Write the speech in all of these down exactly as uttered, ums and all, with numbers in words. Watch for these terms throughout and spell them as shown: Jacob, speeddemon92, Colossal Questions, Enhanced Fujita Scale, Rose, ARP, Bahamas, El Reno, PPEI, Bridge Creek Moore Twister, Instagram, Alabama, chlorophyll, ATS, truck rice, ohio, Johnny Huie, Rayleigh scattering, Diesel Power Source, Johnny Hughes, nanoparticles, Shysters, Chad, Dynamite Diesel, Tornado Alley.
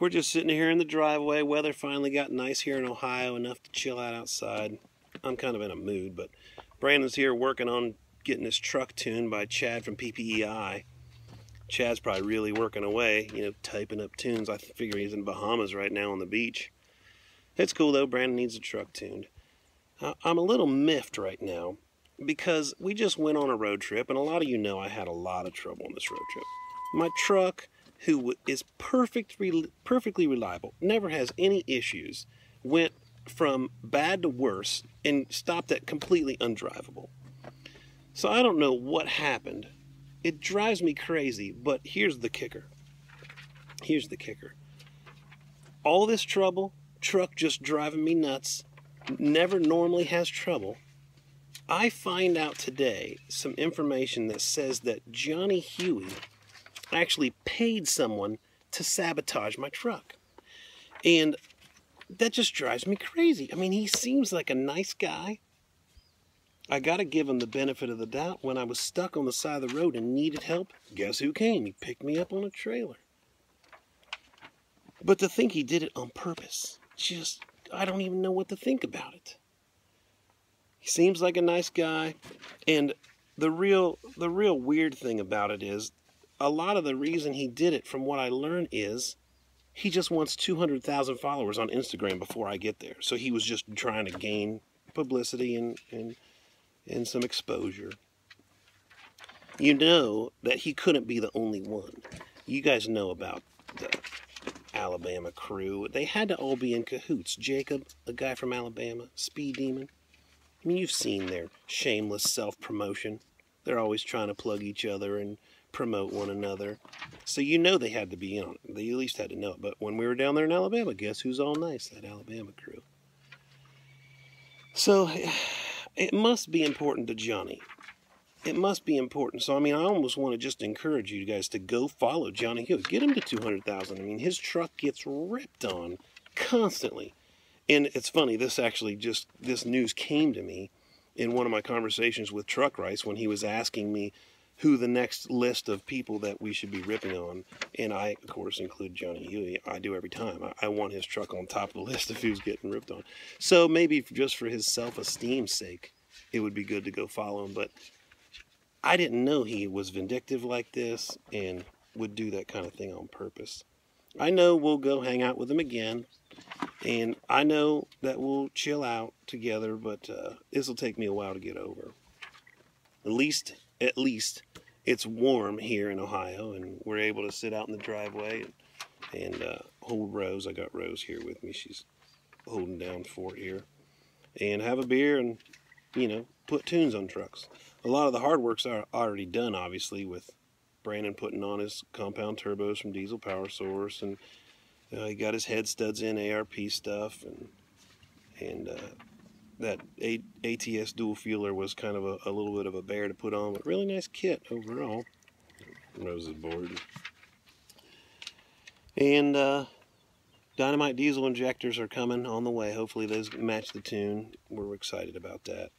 We're just sitting here in the driveway. Weather finally got nice here in Ohio, enough to chill out outside. I'm kind of in a mood, but Brandon's here working on getting his truck tuned by Chad from P P E I. Chad's probably really working away, you know, typing up tunes. I figure he's in Bahamas right now on the beach. It's cool though, Brandon needs a truck tuned. Uh, I'm a little miffed right now because we just went on a road trip, and a lot of you know I had a lot of trouble on this road trip. My truck, who is perfect, perfectly reliable, never has any issues, went from bad to worse and stopped at completely undrivable. So I don't know what happened. It drives me crazy, but here's the kicker. Here's the kicker. All this trouble, truck just driving me nuts, never normally has trouble. I find out today some information that says that Johnny Huie actually paid someone to sabotage my truck. And that just drives me crazy. I mean, he seems like a nice guy. I gotta give him the benefit of the doubt. When I was stuck on the side of the road and needed help, guess who came? He picked me up on a trailer. But to think he did it on purpose, just, I don't even know what to think about it. He seems like a nice guy, and the real, the real weird thing about it is, a lot of the reason he did it, from what I learned, is he just wants two hundred thousand followers on Instagram before I get there. So he was just trying to gain publicity and, and and some exposure. You know that he couldn't be the only one. You guys know about the Alabama crew. They had to all be in cahoots. Jacob, a guy from Alabama, Speed Demon. I mean, you've seen their shameless self-promotion. They're always trying to plug each other and promote one another. So you know they had to be in on it. They at least had to know it. But when we were down there in Alabama, guess who's all nice? That Alabama crew. So it must be important to Johnny. It must be important. So, I mean, I almost want to just encourage you guys to go follow Johnny Hughes. Get him to two hundred thousand. I mean, his truck gets ripped on constantly. And it's funny, this actually just, this news came to me in one of my conversations with Truck Rice when he was asking me who the next list of people that we should be ripping on. And I, of course, include Johnny Huie. I do every time. I, I want his truck on top of the list of who's getting ripped on. So maybe just for his self-esteem's sake, it would be good to go follow him. But I didn't know he was vindictive like this and would do that kind of thing on purpose. I know we'll go hang out with him again, and I know that we'll chill out together, but uh, this will take me a while to get over. At least, at least, it's warm here in Ohio, and we're able to sit out in the driveway and, and uh, hold Rose. I got Rose here with me. She's holding down fort here, and have a beer and, you know, put tunes on trucks. A lot of the hard work's are already done, obviously, with Brandon putting on his compound turbos from Diesel Power Source, and uh, he got his head studs in, A R P stuff, and and uh, that A T S dual fueler was kind of a, a little bit of a bear to put on, but really nice kit overall. Rose is bored. And uh, Dynamite Diesel injectors are coming on the way. Hopefully those match the tune. We're excited about that.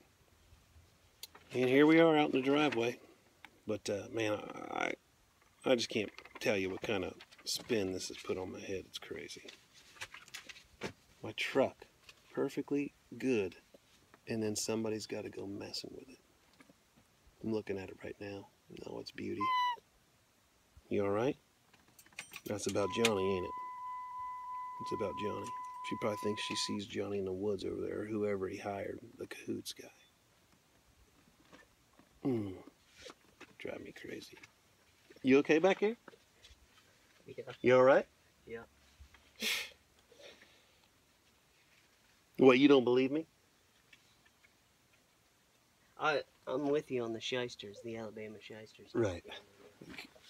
And here we are out in the driveway. But, uh, man, I, I just can't tell you what kind of spin this has put on my head. It's crazy. My truck, perfectly good, and then somebody's got to go messing with it. I'm looking at it right now. No, it's beauty. You all right? That's about Johnny, ain't it? It's about Johnny. She probably thinks she sees Johnny in the woods over there, or whoever he hired, the cahoots guy. Mm. Drive me crazy. You okay back here? Yeah. You all right? Yeah. What, you don't believe me? I, I'm with you on the shysters, the Alabama shysters. Right.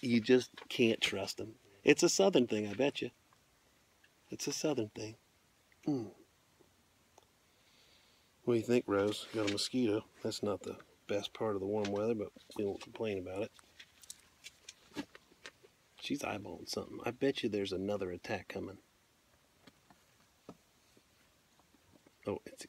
You just can't trust them. It's a southern thing, I bet you. It's a southern thing. Mm. What do you think, Rose? Got a mosquito. That's not the best part of the warm weather, but we won't complain about it. She's eyeballing something. I bet you there's another attack coming. Oh, it's